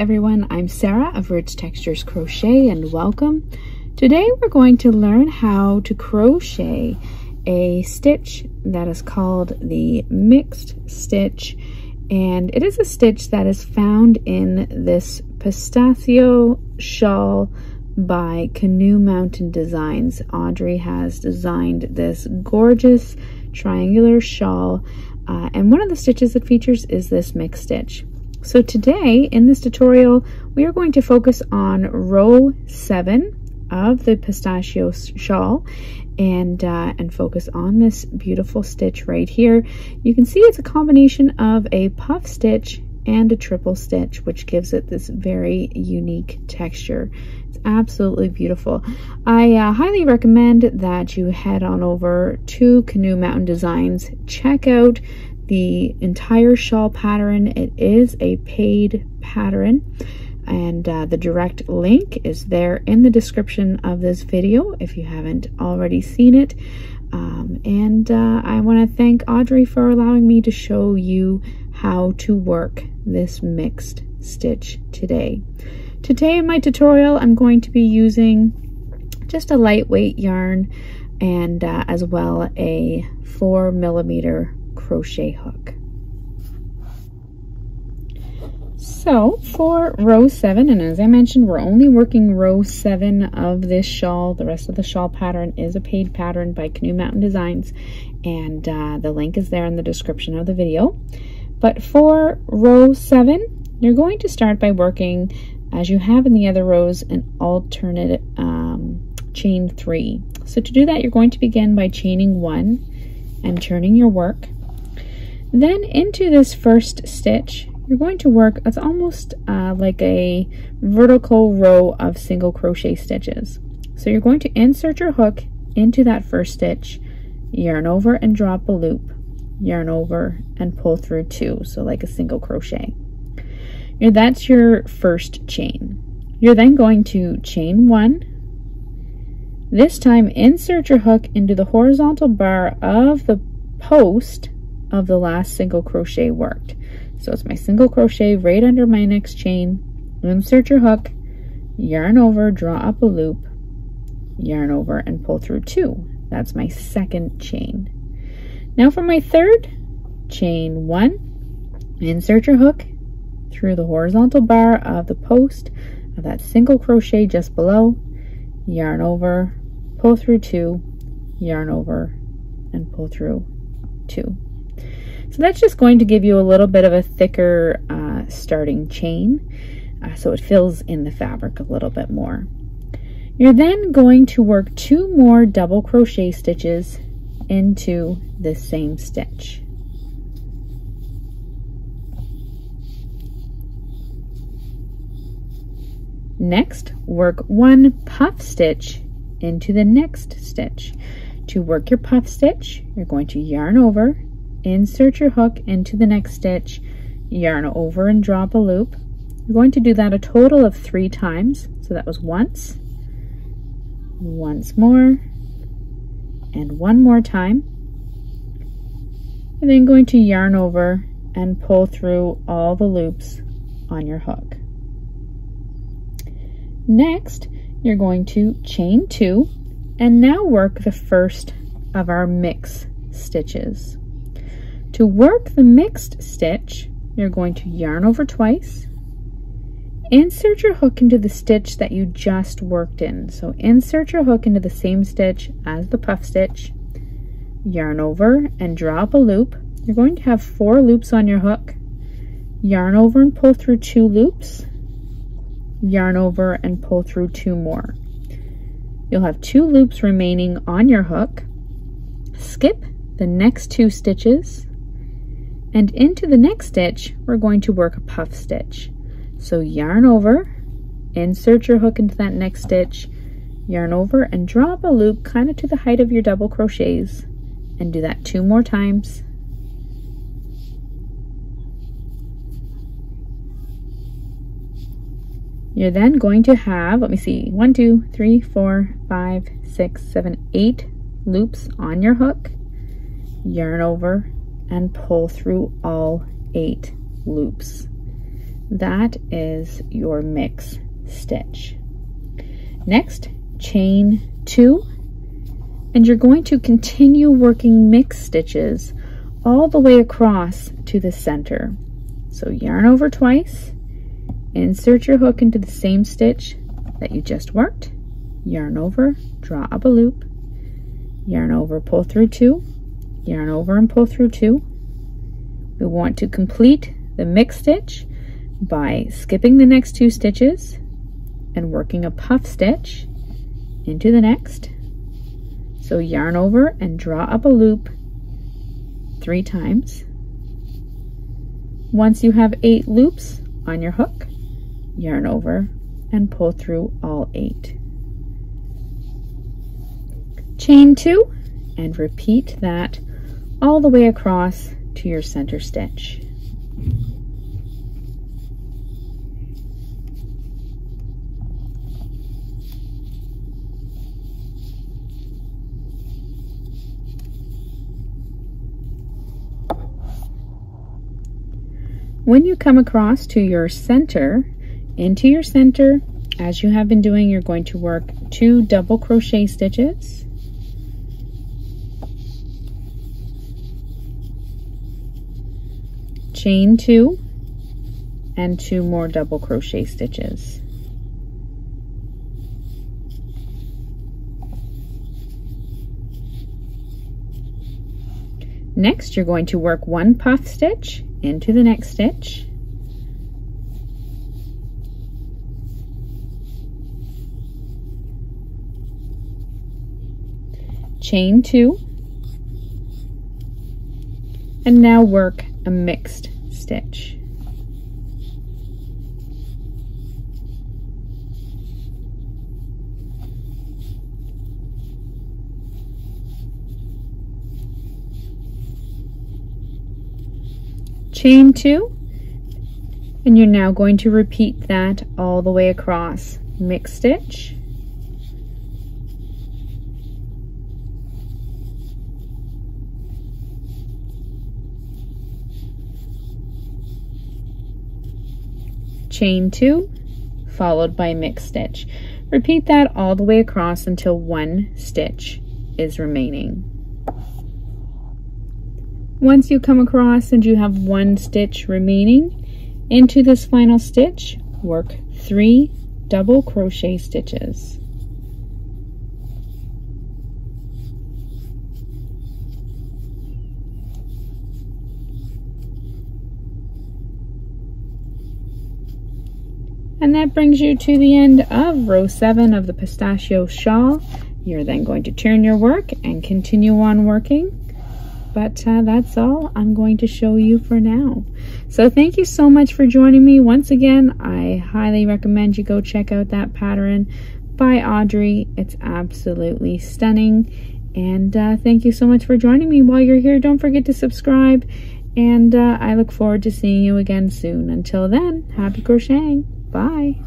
everyone, I'm Sarah of Rich Textures Crochet, and welcome. Today we're going to learn how to crochet a stitch that is called the Mixed Stitch, and it is a stitch that is found in this pistachio shawl by Canoe Mountain Designs. Audrey has designed this gorgeous triangular shawl, and one of the stitches it features is this mixed stitch. So today in this tutorial, we are going to focus on row 7 of the pistachio shawl and focus on this beautiful stitch right here. You can see it's a combination of a puff stitch and a triple stitch, which gives it this very unique texture. It's absolutely beautiful. I highly recommend that you head on over to Canoe Mountain Designs, check out the entire shawl pattern. It is a paid pattern, and the direct link is there in the description of this video if you haven't already seen it. I want to thank Audrey for allowing me to show you how to work this mixed stitch today. Today in my tutorial, I'm going to be using just a lightweight yarn and as well a 4mm crochet hook. So for row 7, and as I mentioned, we're only working row 7 of this shawl. The rest of the shawl pattern is a paid pattern by Canoe Mountain Designs, and the link is there in the description of the video. But for row 7, you're going to start by working, as you have in the other rows, an alternate chain 3. So to do that, you're going to begin by chaining 1 and turning your work. Then into this first stitch, you're going to work, it's almost like a vertical row of single crochet stitches. So you're going to insert your hook into that first stitch, yarn over and drop a loop, yarn over and pull through 2, so like a single crochet. That's your first chain. You're then going to chain 1. This time, insert your hook into the horizontal bar of the post of the last single crochet worked. So it's my single crochet right under my next chain. Insert your hook, yarn over, draw up a loop, yarn over and pull through 2. That's my second chain. Now for my third, chain 1, insert your hook through the horizontal bar of the post of that single crochet just below, yarn over, pull through 2, yarn over and pull through 2. So that's just going to give you a little bit of a thicker starting chain, so it fills in the fabric a little bit more. You're then going to work 2 more double crochet stitches into the same stitch. Next, work 1 puff stitch into the next stitch. To work your puff stitch, you're going to yarn over, insert your hook into the next stitch, yarn over and drop a loop. You're going to do that a total of 3 times. So that was once, once more, and one more time. And then going to yarn over and pull through all the loops on your hook. Next, you're going to chain 2 and now work the first of our mixed stitches. To work the mixed stitch, you're going to yarn over twice, insert your hook into the stitch that you just worked in. So insert your hook into the same stitch as the puff stitch, yarn over and draw up a loop. You're going to have 4 loops on your hook, yarn over and pull through 2 loops, yarn over and pull through 2 more. You'll have 2 loops remaining on your hook. Skip the next 2 stitches, and into the next stitch, we're going to work a puff stitch. So yarn over, insert your hook into that next stitch, yarn over and draw up a loop kind of to the height of your double crochets, and do that 2 more times. You're then going to have, let me see, 1, 2, 3, 4, 5, 6, 7, 8 loops on your hook, yarn over and pull through all 8 loops. That is your mixed stitch. Next, chain 2, and you're going to continue working mixed stitches all the way across to the center. So yarn over twice, insert your hook into the same stitch that you just worked, yarn over, draw up a loop, yarn over, pull through 2, yarn over and pull through 2. We want to complete the mixed stitch by skipping the next 2 stitches and working a puff stitch into the next. So yarn over and draw up a loop 3 times. Once you have 8 loops on your hook, yarn over and pull through all 8. Chain 2 and repeat that all the way across to your center stitch. When you come across to your center, into your center, as you have been doing, you're going to work 2 double crochet stitches. Chain 2 and 2 more double crochet stitches. Next, you're going to work 1 puff stitch into the next stitch. Chain 2. And now work a mixed stitch. Chain 2, and you're now going to repeat that all the way across. Mixed stitch, chain 2, followed by mixed stitch. Repeat that all the way across until 1 stitch is remaining. Once you come across and you have 1 stitch remaining, into this final stitch, work 3 double crochet stitches. And that brings you to the end of row 7 of the pistachio shawl. You're then going to turn your work and continue on working. But that's all I'm going to show you for now. So thank you so much for joining me. Once again, I highly recommend you go check out that pattern by Audrey. It's absolutely stunning. And thank you so much for joining me. While you're here, don't forget to subscribe. And I look forward to seeing you again soon. Until then, happy crocheting. Bye.